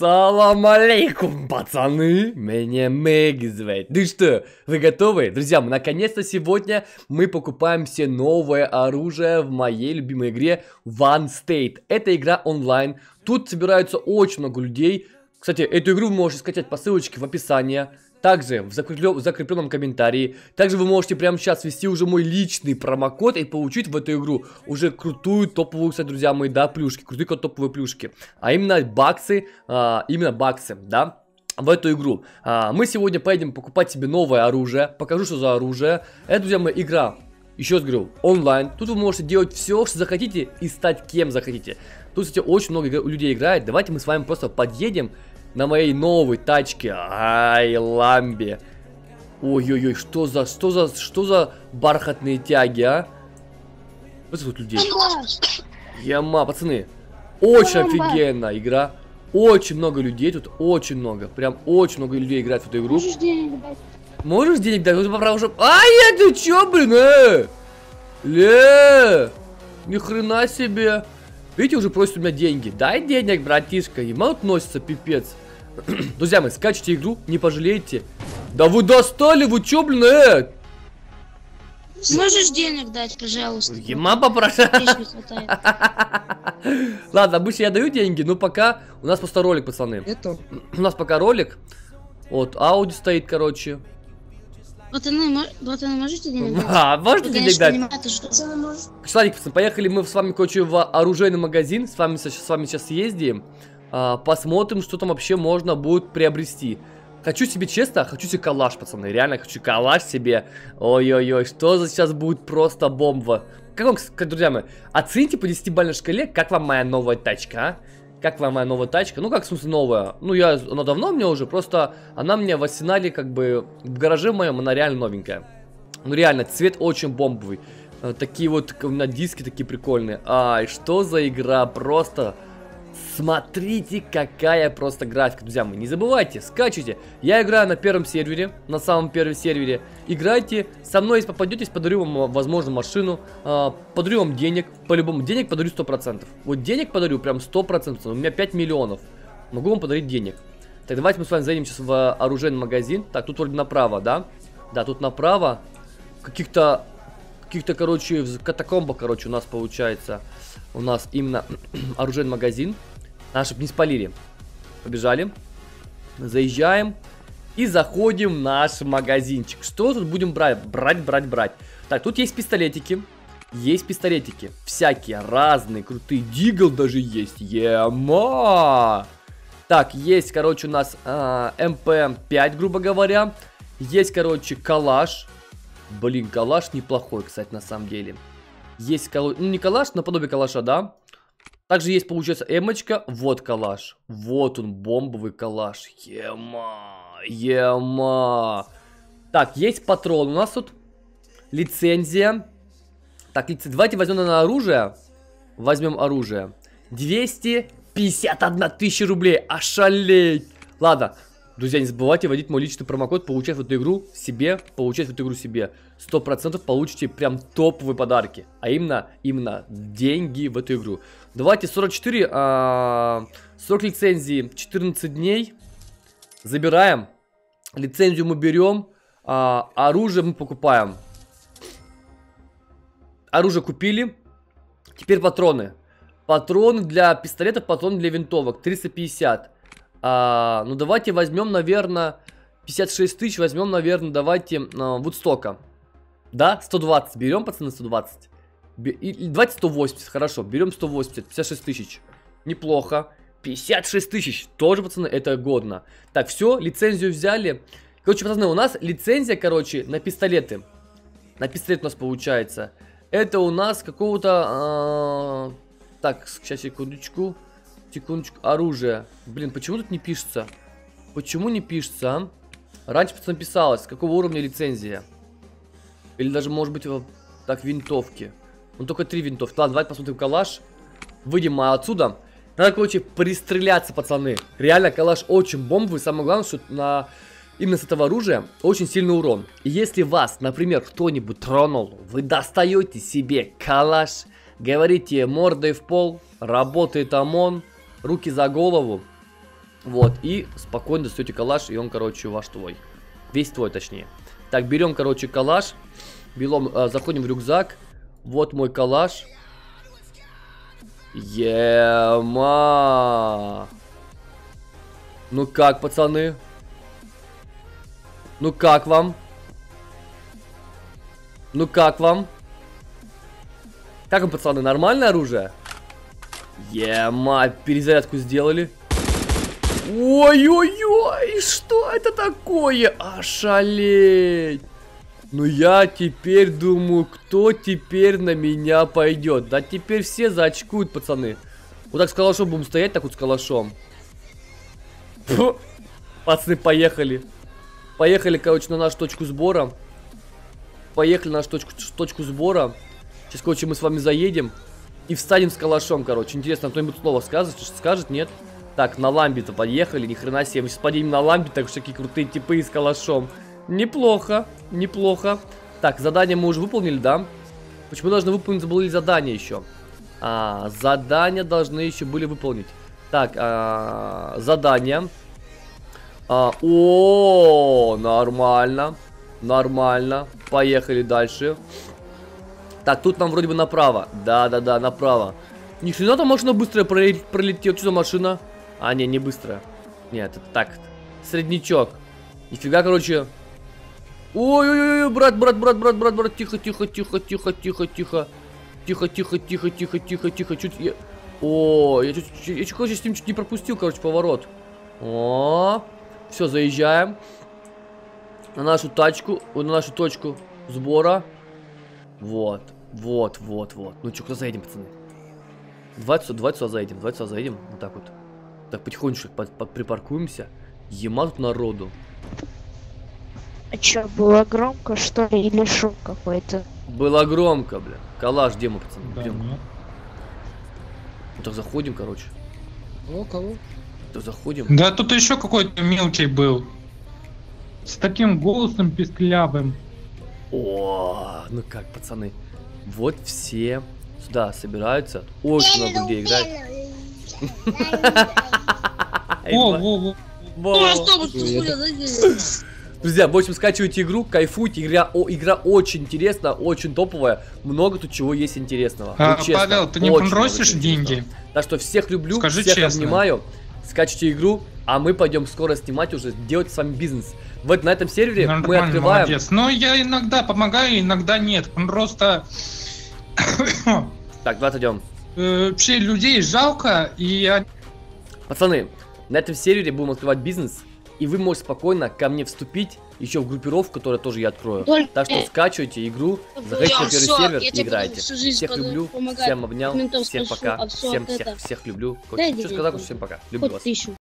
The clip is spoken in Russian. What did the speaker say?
Салам алейкум, пацаны! Меня Мэгги зовут. Ну что, вы готовы? Друзья, наконец-то сегодня мы покупаем все новое оружие в моей любимой игре One State. Это игра онлайн. Тут собираются очень много людей. Кстати, эту игру вы можете скачать по ссылочке в описании. Также в закрепленном комментарии. Также вы можете прямо сейчас ввести уже мой личный промокод и получить в эту игру уже крутую топовую, кстати, друзья мои, да, плюшки. Крутые топовые плюшки. А именно баксы, да, в эту игру. Мы сегодня поедем покупать себе новое оружие. Покажу, что за оружие. Это, друзья мои, игра. Еще раз говорю, онлайн. Тут вы можете делать все, что захотите и стать кем захотите. Тут, кстати, очень много людей играет. Давайте мы с вами просто подъедем на моей новой тачке. Ай, ламби. Ой-ой-ой, что за бархатные тяги, а? Посмотрите, тут людей. Яма, пацаны. Очень офигенная игра. Очень много людей тут, очень много. Прям очень много людей играет в эту игру. Можешь денег дать? Можешь денег дать? Уже... Ай, ты чё, блин, Ле! Ни хрена себе. Видите, уже просит у меня деньги. Дай денег, братишка. Ему относится, пипец. Друзья мои, скачайте игру, не пожалеете. Да вы достали, вы чё, блин, Можешь денег дать, пожалуйста? Ема попрошу. Ладно, обычно я даю деньги, но пока у нас просто ролик, пацаны. У нас пока ролик. Вот, Ауди стоит, короче. Ботаны, можете денег дать? А, можете денег дать? Кстати, пацаны, поехали мы с вами, короче, в оружейный магазин. С вами сейчас съездим. Посмотрим, что там вообще можно будет приобрести. Хочу себе, честно, хочу себе калаш, пацаны. Реально хочу калаш себе. Ой-ой-ой, что за сейчас будет просто бомба. Как вам, друзья мои, оцените по 10-бальной шкале, как вам моя новая тачка, а? Как вам моя новая тачка? Ну, как, в смысле, новая? Ну, она давно у меня уже, просто она мне в арсенале, как бы, в гараже моем, она реально новенькая. Ну, реально, цвет очень бомбовый. Такие вот у меня диски такие прикольные. Ай, что за игра, просто... Смотрите, какая просто графика, друзья мои. Не забывайте, скачивайте. Я играю на первом сервере, на самом первом сервере. Играйте, со мной, если попадетесь, подарю вам, возможно, машину. Подарю вам денег, по-любому денег подарю 100%. Вот денег подарю прям 100%, у меня 5 миллионов. Могу вам подарить денег. Так, давайте мы с вами зайдем сейчас в оружейный магазин. Так, тут вроде направо, да? Да, тут направо. Каких-то, короче, в катакомбах, короче, у нас получается. У нас именно оружейный магазин. Надо, чтобы не спалили. Побежали. Заезжаем. И заходим в наш магазинчик. Что тут будем брать? Брать. Так, тут есть пистолетики. Есть пистолетики. Всякие разные, крутые. Дигл даже есть. Ема! Так, есть, короче, у нас МП-5, грубо говоря. Есть, короче, калаш. Блин, калаш неплохой, кстати, на самом деле. Есть калаш, ну не калаш, наподобие калаша, да? Также есть, получается, эмочка, вот калаш. Вот он, бомбовый калаш. Ема. Так, есть патрон у нас тут. Лицензия. Так, давайте возьмем на оружие. Возьмем оружие. 251 тысяча рублей. Ошалеть. Ладно. Друзья, не забывайте вводить мой личный промокод, получать в эту игру себе, 100% получите прям топовые подарки, а именно деньги в эту игру. Давайте 40 лицензий, 14 дней, забираем, лицензию мы берем, оружие мы покупаем. Оружие купили, теперь патроны. Патроны для пистолетов, патроны для винтовок, 350. Ну давайте возьмем, наверное, 56 тысяч, возьмем, наверное, давайте Вудстока. Да, 120, берем, пацаны, 120. Давайте 180, хорошо, берем 180, 56 тысяч. Неплохо, 56 тысяч, тоже, пацаны, это годно. Так, все, лицензию взяли. Короче, пацаны, у нас лицензия, короче, на пистолеты. На пистолет у нас получается. Это у нас какого-то... Так, сейчас, секундочку. Оружие. Блин, почему тут не пишется? Почему не пишется, а? Раньше, пацаны, писалось, какого уровня лицензия. Или даже, может быть, так, винтовки. Ну, только 3 винтовки. Ладно, давайте посмотрим калаш. Выйдем отсюда. Надо, короче, пристреляться, пацаны. Реально, калаш очень бомбовый. Самое главное, что именно с этого оружия очень сильный урон. И если вас, например, кто-нибудь тронул, вы достаете себе калаш, говорите мордой в пол, работает ОМОН. Руки за голову. Вот, и спокойно достаете калаш, и он, короче, ваш твой. Весь твой, точнее. Так, берем, короче, калаш. Белом, заходим в рюкзак. Вот мой калаш. Ема! Ну как, пацаны? Ну как вам? Ну как вам? Как вам, пацаны, нормальное оружие? Ема, перезарядку сделали. Ой-ой-ой, что это такое? Ошалеть! Ну я теперь думаю, кто теперь на меня пойдет. Да теперь все заочкуют, пацаны. Вот так с калашом будем стоять, так вот с калашом. Фу. Пацаны, поехали. Поехали, короче, на нашу точку сбора. Поехали на нашу точку сбора. Сейчас, короче, мы с вами заедем и встанем с калашом, короче. Интересно, кто-нибудь слово скажет? Скажет, нет? Так, на ламбе-то подъехали, ни хрена себе. Мы сейчас подъедем на ламбе, так что такие крутые типы и с калашом. Неплохо, неплохо. Так, задание мы уже выполнили, да? Почему должны выполнить, забыли задание еще? Задания должны еще были выполнить. Так, задание. О, нормально, нормально. Поехали дальше. Так, тут нам вроде бы направо. Да-да-да, направо. Ни хрена там машина быстрая пролетела. Что за машина? А, не, не быстрая. Нет, это так. Среднячок. Нифига, короче. Ой-ой-ой, брат, тихо. Тихо. Чуть я... О, я чуть, короче, с ним чуть не пропустил, короче, поворот. О, все, заезжаем на нашу тачку, на нашу точку сбора. Вот, вот. Ну что, куда заедем, пацаны? 20 заедем, 20 заедем. Вот так вот. Так, потихонечку припаркуемся. Ема тут народу. А чё, было громко, что ли, или шум какой-то? Было громко, бля. Калаш, где мы, пацаны? Да, идем. Ну так заходим, короче. О, кого? Да заходим. Да тут еще какой-то мелкий был. С таким голосом писклявым. О, ну как, пацаны. Вот все сюда собираются. Очень много людей играет. О, друзья, в общем, скачивайте игру, кайфуйте, игра очень интересная, очень топовая, много тут чего есть интересного. Ну, честно, Павел, ты не просишь деньги? Так что всех люблю, скажи всех честно. Обнимаю, скачивайте игру, а мы пойдем скоро снимать уже, делать с вами бизнес. Вот на этом сервере нормально, мы открываем... Молодец. Но я иногда помогаю, иногда нет, он просто... Так, давай идем. Вообще людей жалко, и... Пацаны, на этом сервере будем открывать бизнес, и вы можете спокойно ко мне вступить еще в группировку, которую тоже я открою. Так что скачивайте игру, заходите на первый сервер и играйте. Всех люблю, всем обнял, всем пока, всем люблю. Всем пока, люблю вас.